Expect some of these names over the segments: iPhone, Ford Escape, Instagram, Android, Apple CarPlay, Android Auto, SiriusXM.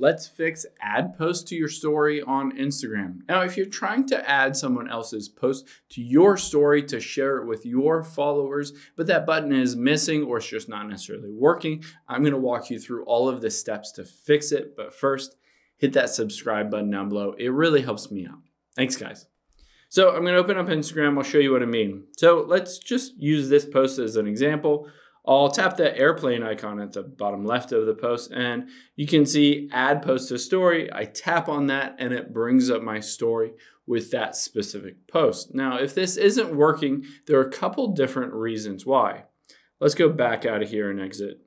Let's fix add posts to your story on Instagram. Now, if you're trying to add someone else's post to your story to share it with your followers, but that button is missing or it's just not necessarily working, I'm gonna walk you through all of the steps to fix it. But first, hit that subscribe button down below. It really helps me out. Thanks, guys. So I'm gonna open up Instagram, I'll show you what I mean. So let's just use this post as an example. I'll tap the airplane icon at the bottom left of the post and you can see add post to story. I tap on that and it brings up my story with that specific post. Now, if this isn't working, there are a couple different reasons why. Let's go back out of here and exit.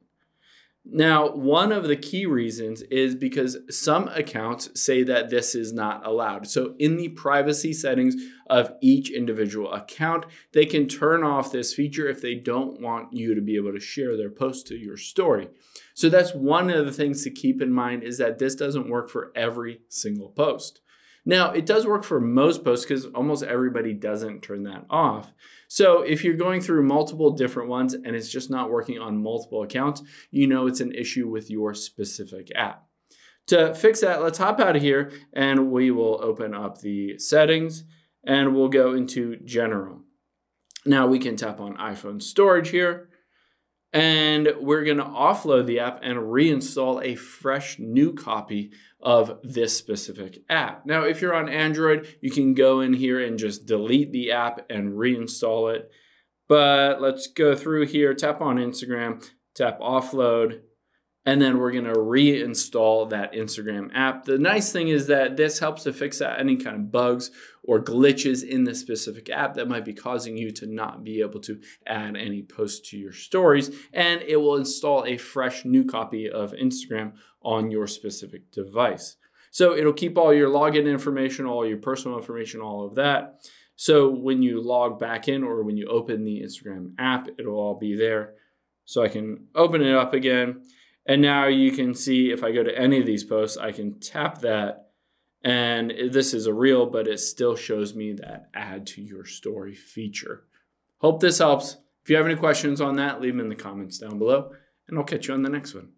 Now, one of the key reasons is because some accounts say that this is not allowed. So in the privacy settings of each individual account, they can turn off this feature if they don't want you to be able to share their post to your story. So that's one of the things to keep in mind, is that this doesn't work for every single post. Now, it does work for most posts because almost everybody doesn't turn that off. So if you're going through multiple different ones and it's just not working on multiple accounts, you know it's an issue with your specific app. To fix that, let's hop out of here and we will open up the settings and we'll go into general. Now we can tap on iPhone storage here. And we're gonna offload the app and reinstall a fresh new copy of this specific app. Now, if you're on Android, you can go in here and just delete the app and reinstall it. But let's go through here, tap on Instagram, tap offload, and then we're gonna reinstall that Instagram app. The nice thing is that this helps to fix out any kind of bugs or glitches in the specific app that might be causing you to not be able to add any posts to your stories, and it will install a fresh new copy of Instagram on your specific device. So it'll keep all your login information, all your personal information, all of that. So when you log back in or when you open the Instagram app, it'll all be there. So I can open it up again. And now you can see if I go to any of these posts, I can tap that. And this is a reel, but it still shows me that add to your story feature. Hope this helps. If you have any questions on that, leave them in the comments down below, and I'll catch you on the next one.